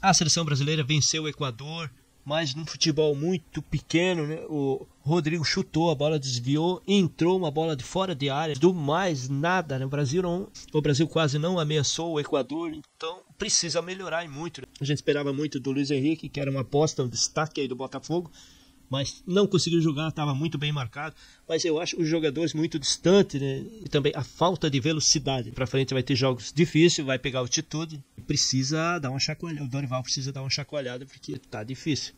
A seleção brasileira venceu o Equador, mas num futebol muito pequeno, né? O Rodrigo chutou, a bola desviou, entrou uma bola de fora de área, do mais nada, né? O Brasil quase não ameaçou o Equador, então precisa melhorar e muito. Né? A gente esperava muito do Luiz Henrique, que era uma aposta, um destaque aí do Botafogo, mas não conseguiu jogar, estava muito bem marcado, mas eu acho os jogadores muito distantes, né? E também a falta de velocidade. Para frente vai ter jogos difíceis, vai pegar altitude, precisa dar uma chacoalhada, o Dorival precisa dar uma chacoalhada porque tá difícil.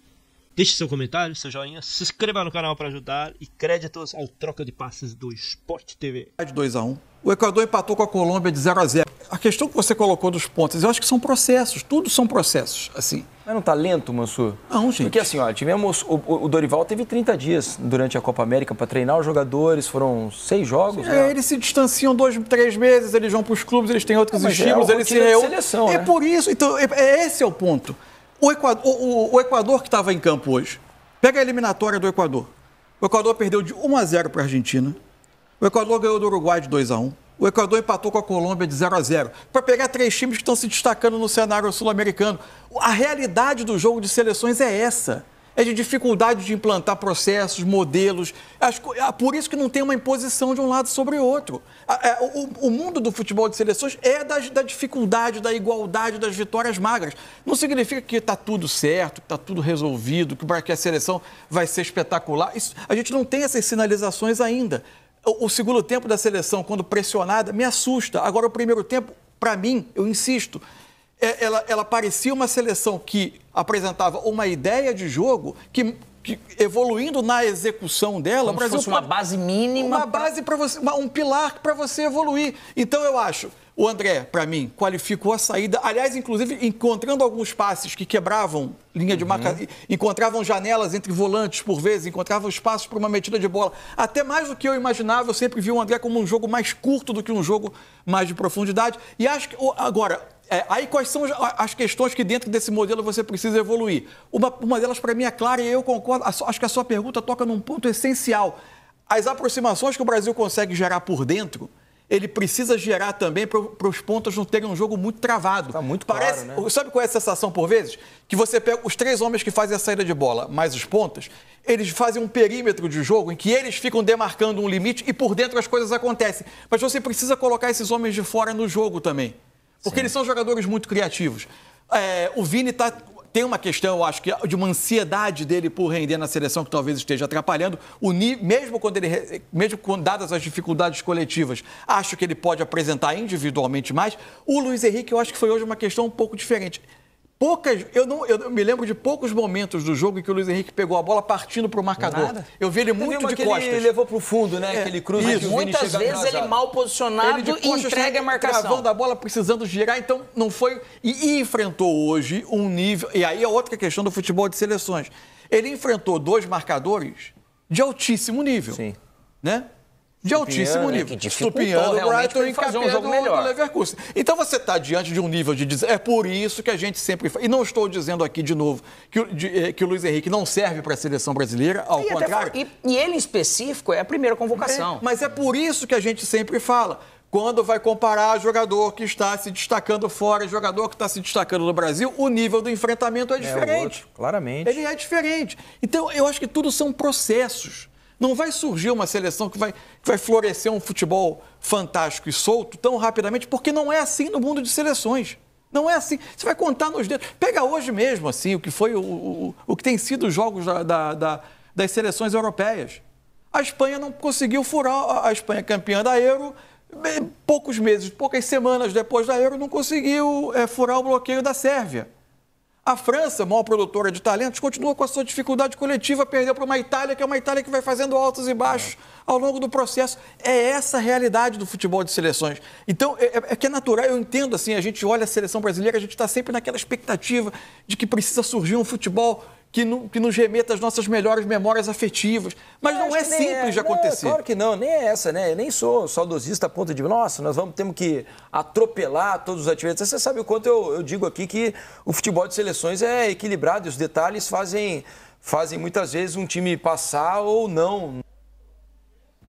Deixe seu comentário, seu joinha, se inscreva no canal para ajudar e créditos ao Troca de Passes do Esporte TV. De 2-1. O Equador empatou com a Colômbia de 0-0. A questão que você colocou dos pontos, eu acho que são processos, tudo são processos, assim. Mas não tá lento, Mansur? Não, gente. Porque assim, ó, tivemos, o Dorival teve 30 dias durante a Copa América para treinar os jogadores, foram 6 jogos. É, né? Eles se distanciam 2, 3 meses, eles vão para os clubes, eles têm outros estímulos, eles se reúnem. É né? Por isso, então, esse é o ponto. O Equador que estava em campo hoje, pega a eliminatória do Equador. O Equador perdeu de 1-0 para a Argentina. O Equador ganhou do Uruguai de 2-1. O Equador empatou com a Colômbia de 0-0. Para pegar 3 times que estão se destacando no cenário sul-americano. A realidade do jogo de seleções é essa. É de dificuldade de implantar processos, modelos. Por isso que não tem uma imposição de um lado sobre o outro. O mundo do futebol de seleções é da dificuldade, da igualdade, das vitórias magras. Não significa que está tudo certo, que está tudo resolvido, que a seleção vai ser espetacular. Isso, a gente não tem essas sinalizações ainda. O segundo tempo da seleção, quando pressionada, me assusta. Agora, o primeiro tempo, para mim, eu insisto, ela parecia uma seleção que apresentava uma ideia de jogo que evoluindo na execução dela... Como o Brasil, se fosse uma base mínima... Uma base para você, um pilar para você evoluir. Então, eu acho, o André, para mim, qualificou a saída. Aliás, inclusive, encontrando alguns passes que quebravam linha de marcação, encontravam janelas entre volantes por vezes, encontravam espaços para uma metida de bola. Até mais do que eu imaginava, eu sempre vi o André como um jogo mais curto do que um jogo mais de profundidade. E acho que, agora... Aí quais são as questões que dentro desse modelo você precisa evoluir? Uma delas para mim é clara e eu concordo, acho que a sua pergunta toca num ponto essencial. As aproximações que o Brasil consegue gerar por dentro, ele precisa gerar também para os pontas não terem um jogo muito travado. Tá muito claro, parece, né? Sabe qual é a sensação por vezes? Que você pega os 3 homens que fazem a saída de bola, mais os pontas, eles fazem um perímetro de jogo em que eles ficam demarcando um limite e por dentro as coisas acontecem. Mas você precisa colocar esses homens de fora no jogo também. Porque Sim. Eles são jogadores muito criativos. O Vini tem uma questão, eu acho, de uma ansiedade dele por render na seleção que talvez esteja atrapalhando. Mesmo quando dadas as dificuldades coletivas, acho que ele pode apresentar individualmente mais. O Luiz Henrique, eu acho que foi hoje uma questão um pouco diferente. Eu me lembro de poucos momentos do jogo em que o Luiz Henrique pegou a bola partindo para o marcador. Nada. Eu vi ele muito de costas. Ele levou para o fundo, né? Aquele cruze. Mas muitas vezes ele mal posicionado e entrega a marcação. Travando a bola, precisando girar, então não foi... E enfrentou hoje um nível... E aí é outra questão do futebol de seleções. Ele enfrentou 2 marcadores de altíssimo nível. Sim. Né? De altíssimo nível. Estupiando o Brighton e encapeando o Leverkusen. Então você está diante de um nível de... É por isso que a gente sempre... E não estou dizendo aqui de novo que o Luiz Henrique não serve para a seleção brasileira, ao contrário. E ele em específico é a primeira convocação. Mas é por isso que a gente sempre fala. Quando vai comparar jogador que está se destacando fora e jogador que está se destacando no Brasil, o nível do enfrentamento é diferente. É outro, claramente. Ele é diferente. Então eu acho que tudo são processos. Não vai surgir uma seleção que vai florescer um futebol fantástico e solto tão rapidamente, porque não é assim no mundo de seleções. Não é assim. Você vai contar nos dedos. Pega hoje mesmo, assim, o que foi o que tem sido os jogos das seleções europeias. A Espanha não conseguiu furar. A Espanha, campeã da Euro, poucas semanas depois da Euro, não conseguiu furar o bloqueio da Sérvia. A França, maior produtora de talentos, continua com a sua dificuldade coletiva, perdeu para uma Itália, que é uma Itália que vai fazendo altos e baixos ao longo do processo. É essa a realidade do futebol de seleções. Então, é que é natural, eu entendo assim, a gente olha a seleção brasileira, a gente está sempre naquela expectativa de que precisa surgir um futebol que nos remeta às nossas melhores memórias afetivas. Mas não é simples de acontecer. Claro que não, nem é essa, né? Eu nem sou saudosista a ponto de, nossa, nós temos que atropelar todos os ativistas. Você sabe o quanto eu digo aqui que o futebol de seleções é equilibrado e os detalhes fazem muitas vezes um time passar ou não.